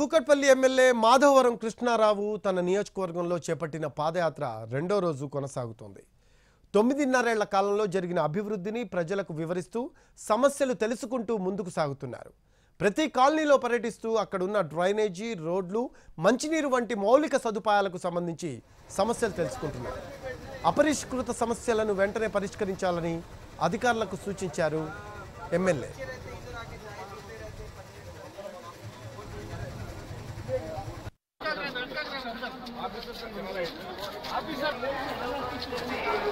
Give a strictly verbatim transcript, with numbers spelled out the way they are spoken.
Kukatpally MLA Madhavaram Krishnarao తన నియోజకవర్గంలో చేపట్టిన పాదయాత్ర రెండో రోజు కొనసాగుతోంది. తొమ్మిదిన్నర ఏళ్ల కాలంలో జరిగిన అభివృద్ధిని ప్రజలకు వివరిస్తూ సమస్యలు తెలుసుకుంటూ ముందుకు సాగుతున్నారు. ప్రతి కాలనీలో పర్యటిస్తూ అక్కడ ఉన్న డ్రైనేజీ, రోడ్లు, మంచినీరు వంటి మౌలిక సదుపాయాలకు సంబంధించి సమస్యలు తెలుసుకుంటున్నారు. అపరిష్కృత సమస్యలను వెంటనే పరిష్కరించాలని అధికారులకు సూచించారు ఎమ్మెల్యే. Officer officer